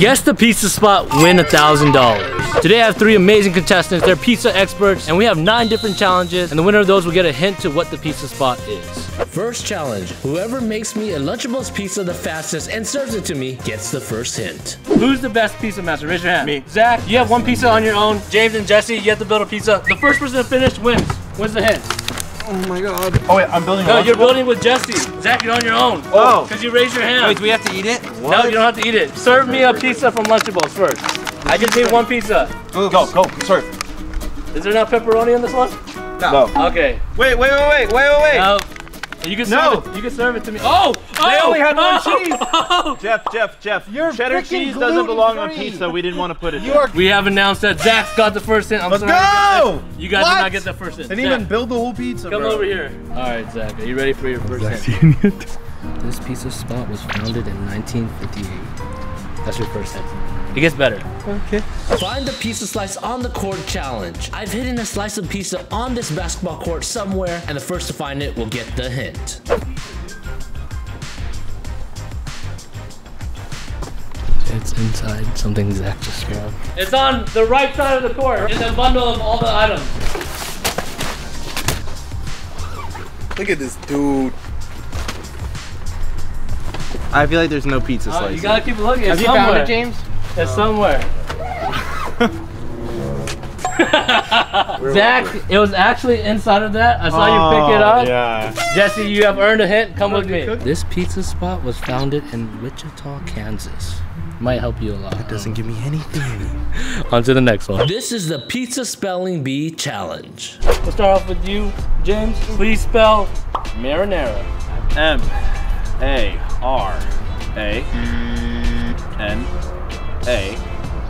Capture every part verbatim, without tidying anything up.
Guess the pizza spot, win a thousand dollars. Today I have three amazing contestants. They're pizza experts, and we have nine different challenges, and the winner of those will get a hint to what the pizza spot is. First challenge, whoever makes me a Lunchables pizza the fastest and serves it to me gets the first hint. Who's the best pizza master? Raise your hand. Me. Zach, you have one pizza on your own. James and Jesse, you have to build a pizza. The first person to finish wins. Wins the hint. Oh my god. Oh wait, I'm building. No, you're building with Jesse. Zach, you're on your own. Oh. Because you raised your hand. Wait, do we have to eat it? What? No, you don't have to eat it. Serve me a pizza from Lunchables first. I just need one pizza. Oops. Go, go, serve. Is there not pepperoni on this one? No. no. Okay. Wait, wait, wait, wait, wait, wait, wait. No. You can serve no. it. You can serve it to me. Oh! oh they only had one oh, cheese! Oh. Jeff, Jeff, Jeff. Your cheddar cheese doesn't belong free. on pizza. We didn't want to put it in. We have announced that Zach's got the first hint. I'm Let's sorry. go! You guys what? did not get the first hint. Didn't Zach. even build the whole pizza, Come bro. over here. All right, Zach. Are you ready for your first hint? This pizza spot was founded in nineteen fifty-eight. That's your first hint. It gets better. Okay. Find the pizza slice on the court challenge. I've hidden a slice of pizza on this basketball court somewhere, and the first to find it will get the hint. It's inside something Zach just grabbed. It's on the right side of the court. It's a bundle of all the items. Look at this dude. I feel like there's no pizza slice. Uh, you gotta keep looking. Have you found it, James? It's somewhere. Zach, it was actually inside of that. I saw oh, you pick it up. Yeah. Jesse, you have earned a hint. Come with me. Cook? This pizza spot was founded in Wichita, Kansas. Might help you a lot. That doesn't give me anything. On to the next one. This is the Pizza Spelling Bee Challenge. We'll start off with you, James. Please spell marinara. M A R A N A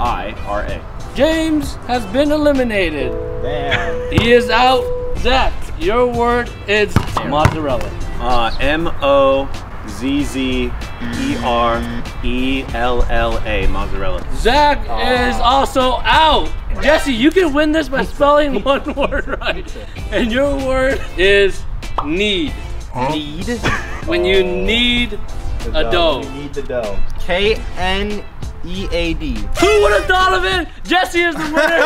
I R A. James has been eliminated. Damn. He is out. Zach, your word is mozzarella. Uh, M O Z Z E R E L L A, mozzarella. Zach uh. is also out. Jesse, you can win this by spelling one word right. And your word is need. Huh? Need? When you need the a dough. dough. You need the dough. K N E A D. Who would have thought of it? Jesse is the winner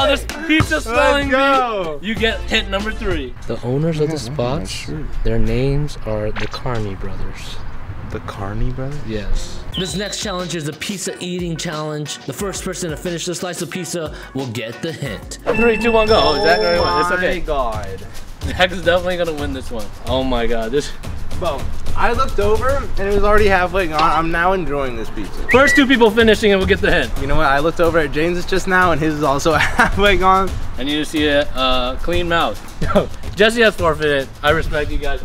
of this pizza spelling bee. You get hit number three. The owners of the spots, their names are the Carney brothers. The Carney brothers? Yes. This next challenge is the pizza eating challenge. The first person to finish the slice of pizza will get the hint. Three, two, one, go. Oh, Zach, oh my it's okay. God. Zach is definitely gonna win this one. Oh my God, this. Well, I looked over and it was already halfway gone. I'm now enjoying this pizza. First two people finishing and we'll get the hint. You know what? I looked over at James's just now and his is also halfway gone. I need to see a uh, clean mouth. Jesse has forfeited. I respect you guys.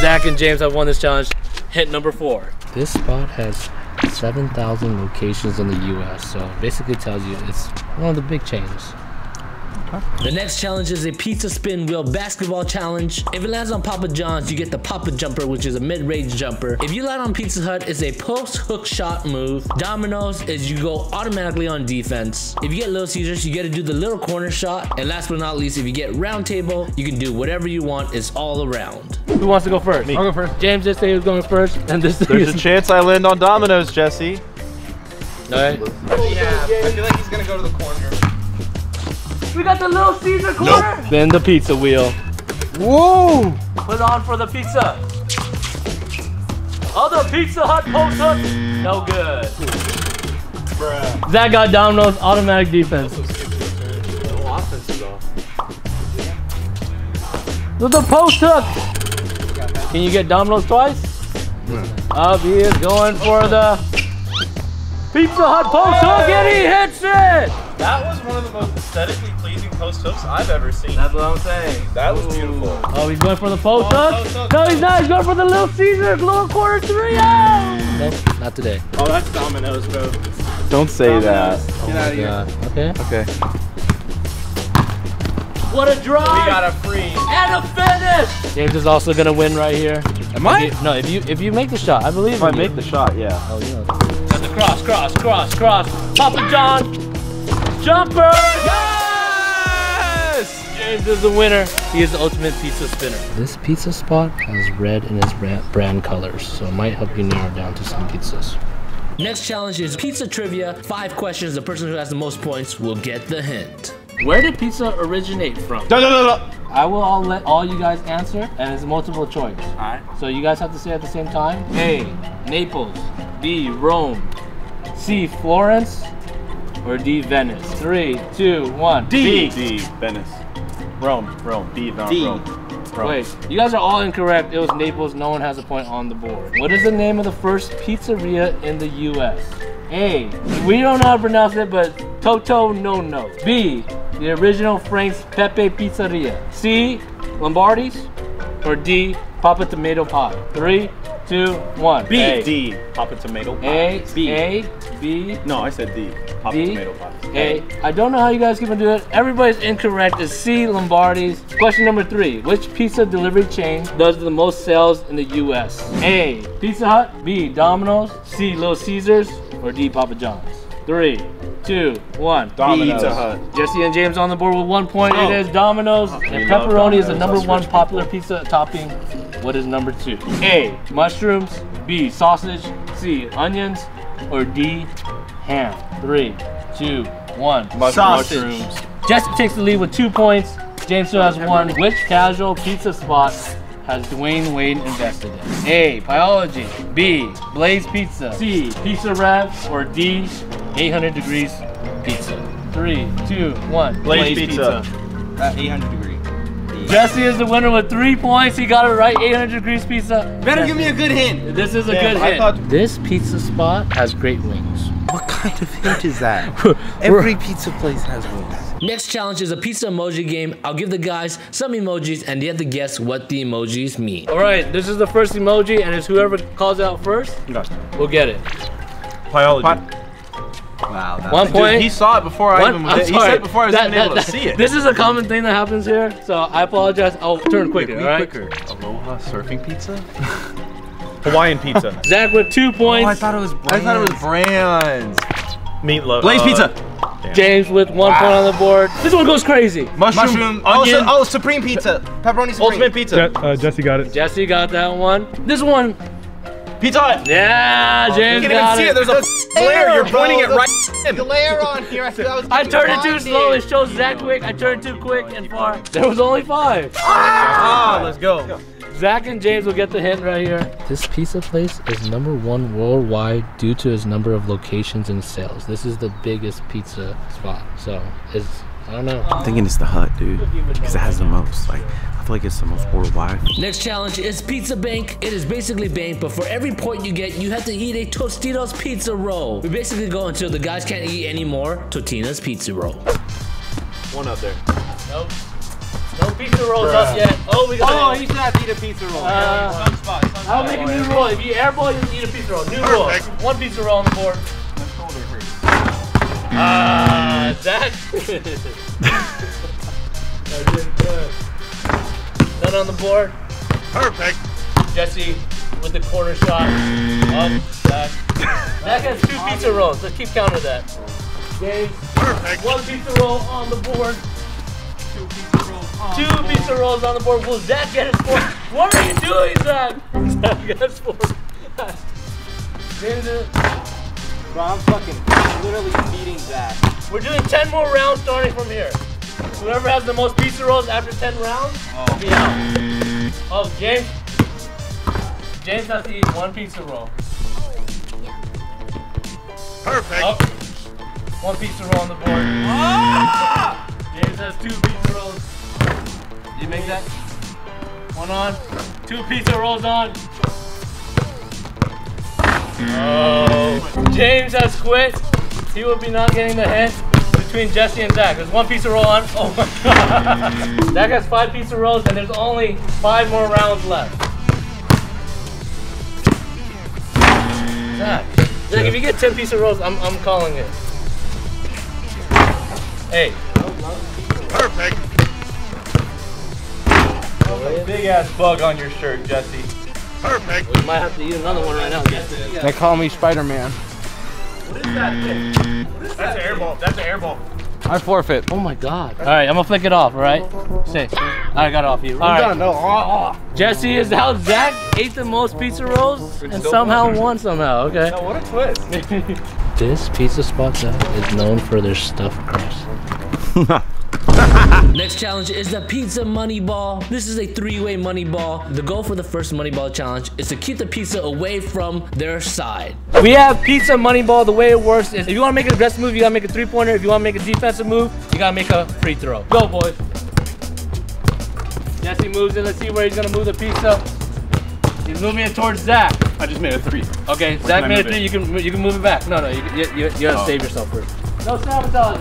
Zach and James have won this challenge. Hint number four. This spot has seven thousand locations in the U S So basically tells you it's one of the big chains. The next challenge is a pizza spin wheel basketball challenge. If it lands on Papa John's, you get the Papa Jumper, which is a mid-range jumper. If you land on Pizza Hut, it's a post-hook shot move. Domino's is you go automatically on defense. If you get Little Caesars, you get to do the little corner shot. And last but not least, if you get Round Table, you can do whatever you want. It's all around. Who wants to go first? Me. I'll go first. James did say he was going first. And this There's is a chance I land on Domino's, Jesse. All right. Yeah, I feel like he's going to go to the corner. We got the Little Caesar corner. Nope. Then the pizza wheel. Whoa! Put on for the pizza. Other Pizza Hut post hook. No good. Bruh. Zach got Domino's automatic defense. No offense though. With the post hook. Can you get Domino's twice? Yeah. Up, he is going for the Pizza Hut post hook, and he hits it. That was one of the most aesthetically pleasing post hooks I've ever seen. That's what I'm saying. That was Ooh. beautiful. Oh, he's going for the post oh, hook? Post hook. No, he's not. He's going for the Little Caesars, little quarter three. No, not today. Oh, that's Domino's, bro. Don't say Domino's. that. Oh Get out of God. here. Okay. Okay. What a drive! We got a free and a finish. James is also gonna win right here. Am I? If you, no, if you if you make the shot, I believe. If I make you. the shot, yeah. Oh yeah. Got the cross, cross, cross, cross. Papa John. Jumper! Yes! James is the winner. He is the ultimate pizza spinner. This pizza spot has red in its brand colors, so it might help you narrow down to some pizzas. Next challenge is pizza trivia. Five questions. The person who has the most points will get the hint. Where did pizza originate from? No, no, no, no. I will all let all you guys answer, and it's multiple choice. All right. So you guys have to say at the same time. A, Naples. B, Rome. C, Florence. Or D, Venice. Three, two, one. D. D, Venice. Rome, Rome. D, Rome. D. Rome. Wait, you guys are all incorrect. It was Naples. No one has a point on the board. What is the name of the first pizzeria in the U S? A, we don't know how to pronounce it, but Toto No No. B, the original Frank's Pepe Pizzeria. C, Lombardi's. Or D, Papa Tomato Pie. Three, two, one. B. A. D, Papa Tomato Pie. A, B. A, B. No, I said D, Papa D, Tomato Pie. A. I don't know how you guys keep on doing it. Everybody's incorrect. It's C, Lombardi's. Question number three. Which pizza delivery chain does the most sales in the U S? A, Pizza Hut. B, Domino's. C, Little Caesars. Or D, Papa John's. Three, two, one. Domino's. Pizza Hut. Jesse and James on the board with one point. Oh. It is Domino's. Oh, and pepperoni is the number one popular pizza topping. What is number two? A, mushrooms. B, sausage. C, onions. Or D, ham. Three, two, one. Sausage. Mushrooms. Jesse takes the lead with two points. James still has one. Which casual pizza spot has Dwayne Wade invested in? A, Biology. B, Blaze Pizza. C, Pizza Rev. Or D, eight hundred degrees Pizza. Three, two, one. Blaze, Blaze Pizza. Pizza. At eight hundred degrees. Jesse is the winner with three points. He got it right. eight hundred degrees Pizza. Better Jesse. Give me a good hint. This is a Damn, good I hint. Thought... This pizza spot has great wings. What kind of hint is that? Every pizza place has wings. Next challenge is a pizza emoji game. I'll give the guys some emojis and they have to guess what the emojis mean. All right, this is the first emoji and it's whoever calls out first, we'll get it. Biology. Pi Wow, that one point. Dude, he saw it before I one, even. I'm he sorry. said before I was that, even that, able that, to see it. This is a common thing that happens here, so I apologize. I'll turn quicker. All right. Quicker. Aloha surfing pizza. Hawaiian pizza. Zach with two points. Oh, I thought it was. Brands. I thought it was Brands. Meatloaf. Blaze uh, pizza. Damn. James with one wow. point on the board. This one goes crazy. Mushroom. Mushroom onion. Oh, supreme pizza. Pepperoni supreme. Ultimate pizza. Je uh, Jesse got it. Jesse got that one. This one. Pizza Hut. Yeah, James. Oh, you can't even see it. it. There's a. Glare, you're pointing it right at him. Glare on here. I, was I turned it too slow. It shows Zach quick. I turned too quick and far. There was only five. Ah! Oh, let's go. Zach and James will get the hint right here. This pizza place is number one worldwide due to its number of locations and sales. This is the biggest pizza spot. So it's, I don't know. I'm thinking it's the Hut, dude, because it has the most. Like, I feel like it's the most worldwide. Next challenge is Pizza Bank. It is basically bank, but for every point you get, you have to eat a Tostitos pizza roll. We basically go until the guys can't eat any more Totina's pizza roll. One up there. Nope. No pizza rolls Bruh. up yet. Oh, we got. Oh, you should have eat a pizza roll. Uh, some spot, some I'll make a new rule. If you airball, you eat a pizza roll. New rule. One pizza roll on the board. My shoulder hurts. Ah, uh, that. I did good. None on the board. Perfect. Jesse with the corner shot. Up, Zach. Zach has two pizza rolls. Let's keep counting that. James. Perfect. One pizza roll on the board. Two pizza rolls on Two the board. pizza rolls on the board. Will Zach get his four? What are you doing, Zach? Zach got his four. Bro, I'm fucking literally beating Zach. We're doing ten more rounds starting from here. Whoever has the most pizza rolls after ten rounds, oh. be out. Oh, James. James has to eat one pizza roll. Perfect. Oh. One pizza roll on the board. Ah! James has two pizza rolls. Did you make that? One on. Two pizza rolls on. Oh. James has quit. He will be not getting the hint. Between Jesse and Zach. There's one pizza roll on. Oh my god. Zach has five pizza rolls and there's only five more rounds left. Zach. Zach, if you get ten pizza rolls, I'm I'm calling it. Hey. Perfect. Oh, big ass bug on your shirt, Jesse. Perfect. We might have to eat another one right now, Jesse. They call me Spider-Man. What is that thing? What is That's that an airball. That's an airball. I forfeit. Oh my God. All right, I'm gonna flick it off, all right? Say, I got it off you. All right. Done, no. Oh, oh. Jesse is how Zach ate the most pizza rolls and somehow won. won somehow, okay. No, what a twist. This pizza spot, Zach, is known for their stuffed crust. Next challenge is the pizza money ball. This is a three-way money ball. The goal for the first money ball challenge is to keep the pizza away from their side. We have pizza money ball. The way it works is if you want to make an aggressive move, you got to make a three-pointer. If you want to make a defensive move, you got to make a free throw. Go, boys. Jesse moves in. Let's see where he's going to move the pizza. He's moving it towards Zach. I just made a three. Okay, Zach can made a three. It? You can you can move it back. No, no, you, you, you, you got to oh. save yourself first. No sabotage.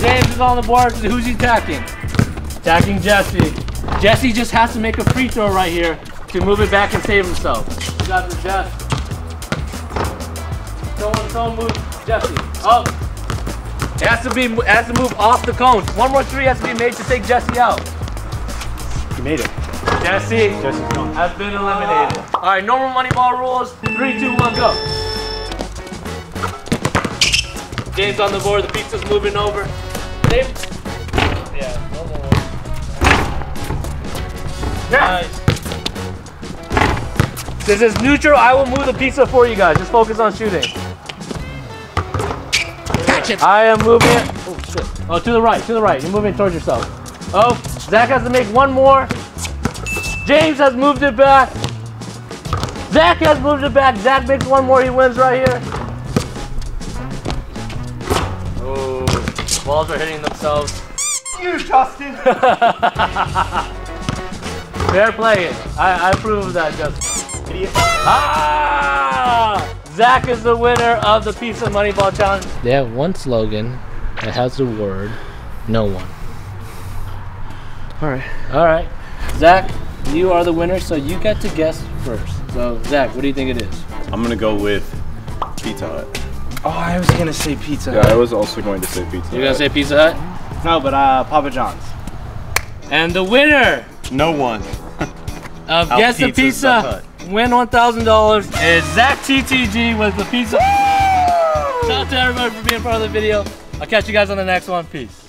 James is on the board. Who's he attacking? Attacking Jesse. Jesse just has to make a free throw right here to move it back and save himself. He got the Jesse. Someone, someone move Jesse up. It has to be, it has to move off the cone. One more three has to be made to take Jesse out. He made it. Jesse has been eliminated. All right, normal money ball rules. Three, two, one, go. James on the board. The pizza's moving over. They... Yeah. No more. Yeah. Nice. This is neutral. I will move the pizza for you guys. Just focus on shooting. Gotcha. I am moving it. Oh, shit. Oh, to the right. To the right. You're moving it towards yourself. Oh, Zach has to make one more. James has moved it back. Zach has moved it back. Zach makes one more. He wins right here. Balls are hitting themselves. You, Justin! Fair play. I, I approve of that, Justin. Idiot. Ah! Zach is the winner of the Pizza Moneyball Challenge. They have one slogan that has the word no one. All right. All right. Zach, you are the winner, so you get to guess first. So, Zach, what do you think it is? I'm going to go with Pizza Hut. Oh, I was gonna say Pizza Hut. Yeah, I was also going to say Pizza Hut. You're gonna say Pizza Hut? No, but uh, Papa John's. And the winner! No one. Of Guess the Pizza, win one thousand dollars, is ZackTTG with the pizza. Woo! Shout out to everybody for being part of the video. I'll catch you guys on the next one. Peace.